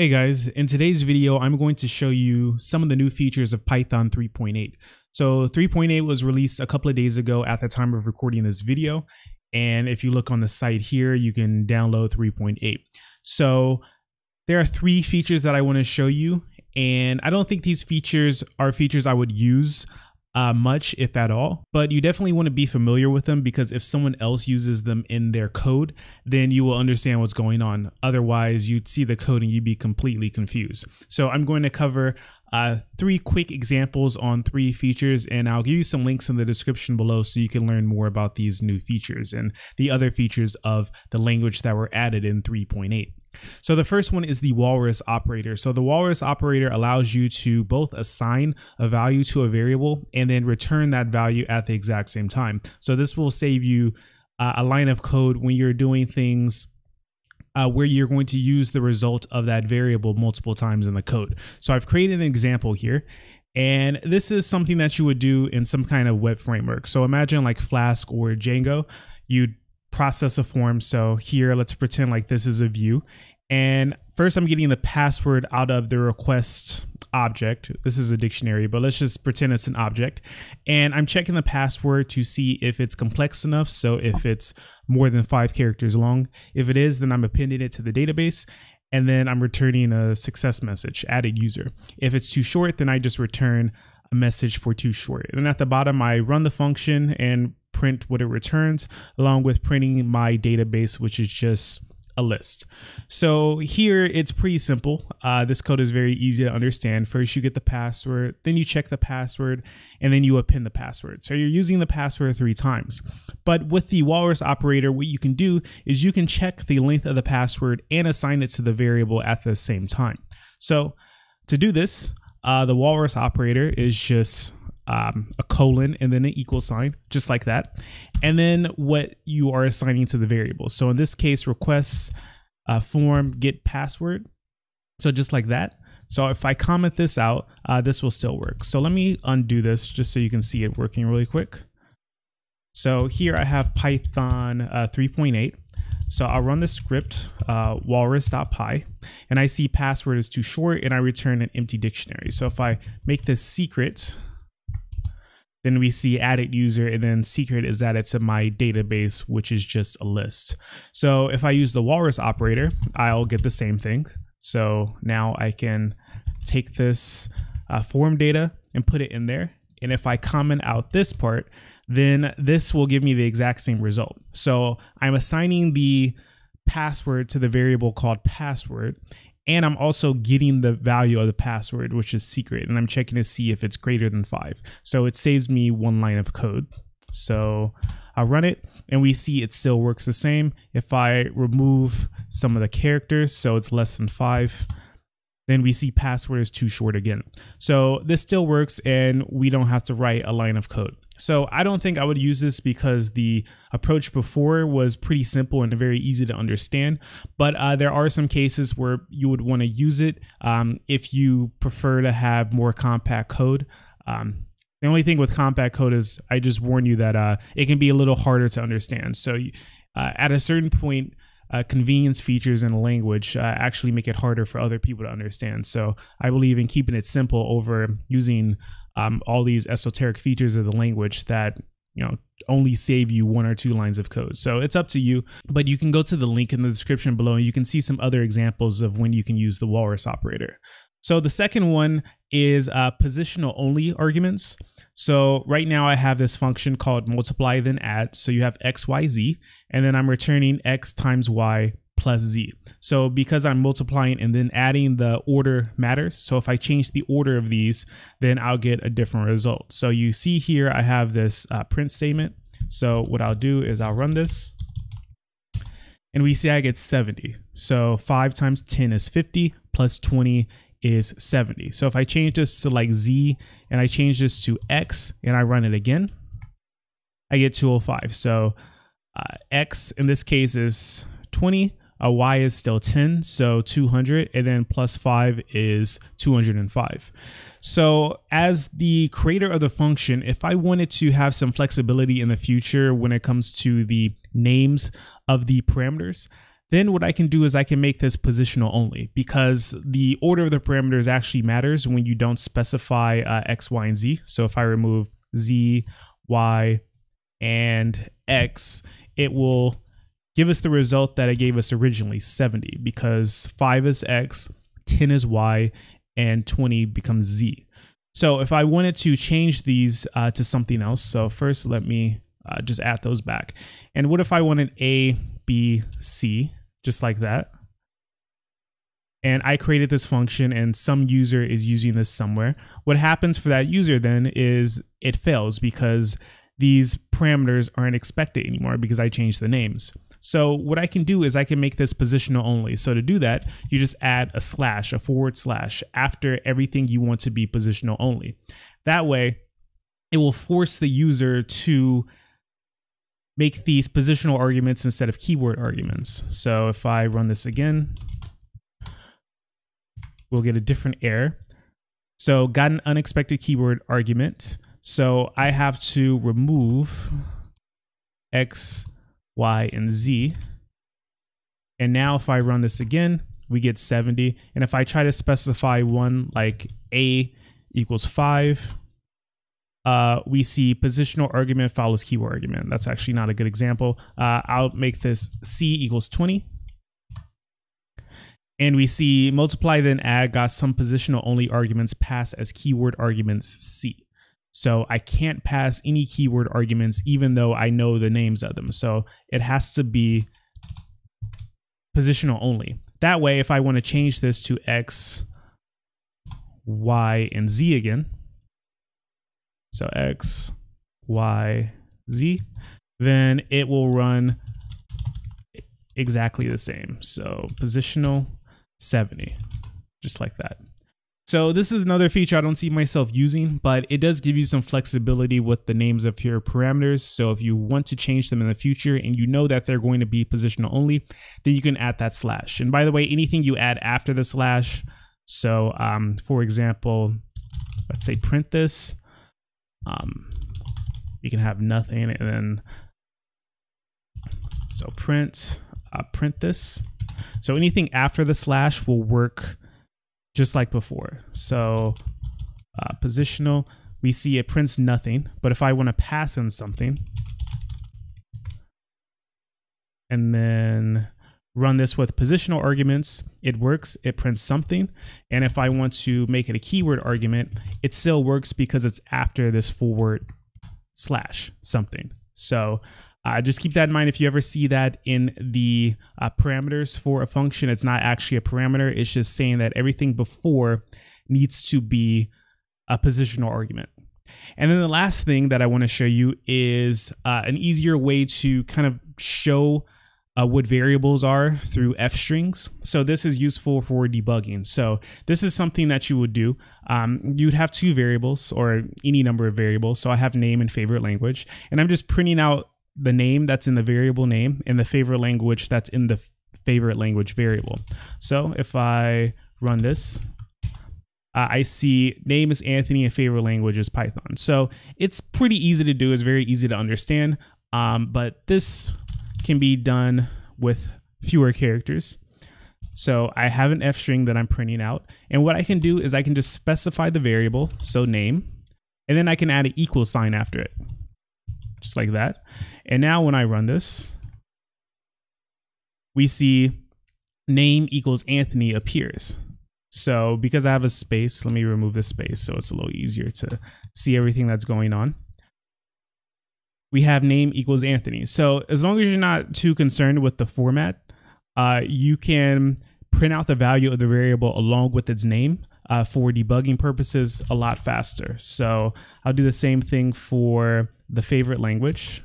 Hey guys, in today's video, I'm going to show you some of the new features of Python 3.8. So 3.8 was released a couple of days ago at the time of recording this video. And if you look on the site here, you can download 3.8. So there are three features that I want to show you. And I don't think these features are features I would use much, if at all, but you definitely want to be familiar with them because if someone else uses them in their code, then you will understand what's going on. Otherwise, you'd see the code and you'd be completely confused. So I'm going to cover three quick examples on three features, and I'll give you some links in the description below so you can learn more about these new features and the other features of the language that were added in 3.8. So the first one is the walrus operator. So the walrus operator allows you to both assign a value to a variable and then return that value at the exact same time. So this will save you a line of code when you're doing things where you're going to use the result of that variable multiple times in the code. So I've created an example here, and this is something that you would do in some kind of web framework. So imagine like Flask or Django, you'd process a form. So here, let's pretend like this is a view. And first I'm getting the password out of the request object. This is a dictionary, but let's just pretend it's an object. And I'm checking the password to see if it's complex enough. So if it's more than 5 characters long, if it is, then I'm appending it to the database. And then I'm returning a success message, added user. If it's too short, then I just return a message for too short. And then at the bottom, I run the function and print what it returns, along with printing my database, which is just a list. So here it's pretty simple. This code is very easy to understand. First, you get the password, then you check the password, and then you append the password. So you're using the password 3 times. But with the walrus operator, what you can do is you can check the length of the password and assign it to the variable at the same time. So to do this, the walrus operator is just a colon and then an equal sign, just like that. And then what you are assigning to the variable. So in this case, requests form get password. So just like that. So if I comment this out, this will still work. So let me undo this just so you can see it working really quick. So here I have Python 3.8. So I'll run the script walrus.py, and I see password is too short and I return an empty dictionary. So if I make this secret, then we see added user, and then secret is added to my database, which is just a list. So if I use the walrus operator, I'll get the same thing. So now I can take this form data and put it in there. And if I comment out this part, then this will give me the exact same result. So I'm assigning the password to the variable called password. And I'm also getting the value of the password, which is secret, and I'm checking to see if it's greater than 5. So it saves me one line of code. So I'll run it, and we see it still works the same. If I remove some of the characters, so it's less than 5, then we see password is too short again. So this still works, and we don't have to write a line of code. So I don't think I would use this because the approach before was pretty simple and very easy to understand, but there are some cases where you would want to use it if you prefer to have more compact code. The only thing with compact code is I just warn you that it can be a little harder to understand. So at a certain point, convenience features in a language actually make it harder for other people to understand. So I believe in keeping it simple over using all these esoteric features of the language that, you know, only save you 1 or 2 lines of code. So it's up to you, but you can go to the link in the description below and you can see some other examples of when you can use the walrus operator. So the second one is positional only arguments. So right now I have this function called multiply then add. So you have x, y, z, and then I'm returning x times y plus z. So because I'm multiplying and then adding, the order matters. So if I change the order of these, then I'll get a different result. So you see here I have this print statement. So what I'll do is I'll run this, and we see I get 70. So 5 times 10 is 50 plus 20 is 70. So if I change this to like z and I change this to x and I run it again, I get 205. So x in this case is 20, y is still 10, so 200, and then plus 5 is 205. So as the creator of the function, if I wanted to have some flexibility in the future when it comes to the names of the parameters, then what I can do is I can make this positional only, because the order of the parameters actually matters when you don't specify X, Y, and Z. So if I remove Z, Y, and X, it will give us the result that it gave us originally, 70, because 5 is X, 10 is Y, and 20 becomes Z. So if I wanted to change these to something else, so first let me just add those back. And what if I wanted A, B, C, just like that? And I created this function and some user is using this somewhere. What happens for that user then is it fails because these parameters aren't expected anymore because I changed the names. So what I can do is I can make this positional only. So to do that, you just add a slash, a forward slash, after everything you want to be positional only. That way, it will force the user to make these positional arguments instead of keyword arguments. So if I run this again, we'll get a different error. So got an unexpected keyword argument. So I have to remove X, Y, and Z. And now if I run this again, we get 70. And if I try to specify one like A equals 5, we see positional argument follows keyword argument. That's actually not a good example. I'll make this C equals 20. And we see multiply then add got some positional only arguments passed as keyword arguments C. So I can't pass any keyword arguments even though I know the names of them. So it has to be positional only. That way, if I want to change this to X, Y, and Z again, so X, Y, Z, then it will run exactly the same. So positional 70, just like that. So this is another feature I don't see myself using, but it does give you some flexibility with the names of your parameters. So if you want to change them in the future and you know that they're going to be positional only, then you can add that slash. And by the way, anything you add after the slash, so for example, let's say print this, you can have nothing, and then so print, print this. So anything after the slash will work just like before. So positional, we see it prints nothing, but if I want to pass in something and then run this with positional arguments, it works, it prints something. And if I want to make it a keyword argument, it still works because it's after this forward slash something. So just keep that in mind. If you ever see that in the parameters for a function, it's not actually a parameter. It's just saying that everything before needs to be a positional argument. And then the last thing that I want to show you is an easier way to kind of show what variables are through f-strings. So this is useful for debugging. So this is something that you would do. You'd have two variables or any number of variables. So I have name and favorite language, and I'm just printing out the name that's in the variable name and the favorite language that's in the favorite language variable. So if I run this, I see name is Anthony and favorite language is Python. So it's pretty easy to do. It's very easy to understand, but this can be done with fewer characters. So I have an f-string that I'm printing out, and what I can do is I can just specify the variable, so name, and then I can add an equal sign after it, just like that. And now when I run this, we see name equals Anthony appears. So because I have a space, let me remove this space so it's a little easier to see everything that's going on. We have name equals Anthony. So as long as you're not too concerned with the format, you can print out the value of the variable along with its name for debugging purposes a lot faster. So I'll do the same thing for the favorite language.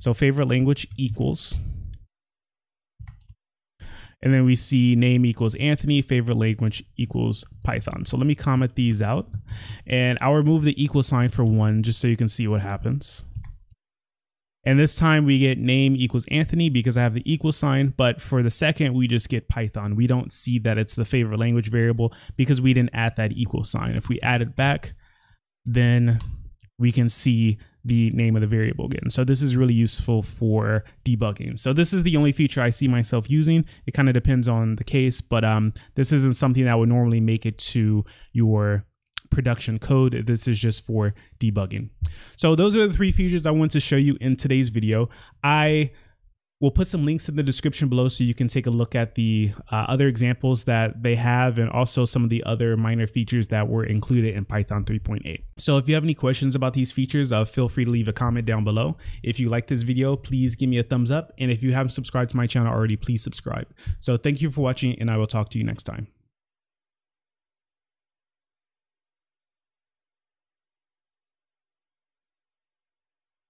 So favorite language equals, and then we see name equals Anthony, favorite language equals Python. So let me comment these out, and I'll remove the equal sign for one just so you can see what happens. And this time we get name equals Anthony because I have the equal sign, but for the second we just get Python. We don't see that it's the favorite language variable because we didn't add that equal sign. If we add it back, then we can see the name of the variable again. So this is really useful for debugging. So this is the only feature I see myself using. It kind of depends on the case, but this isn't something that would normally make it to your production code. This is just for debugging. So those are the three features I want to show you in today's video. We'll put some links in the description below so you can take a look at the other examples that they have, and also some of the other minor features that were included in Python 3.8. So if you have any questions about these features, feel free to leave a comment down below. If you like this video, please give me a thumbs up. And if you haven't subscribed to my channel already, please subscribe. So thank you for watching, and I will talk to you next time.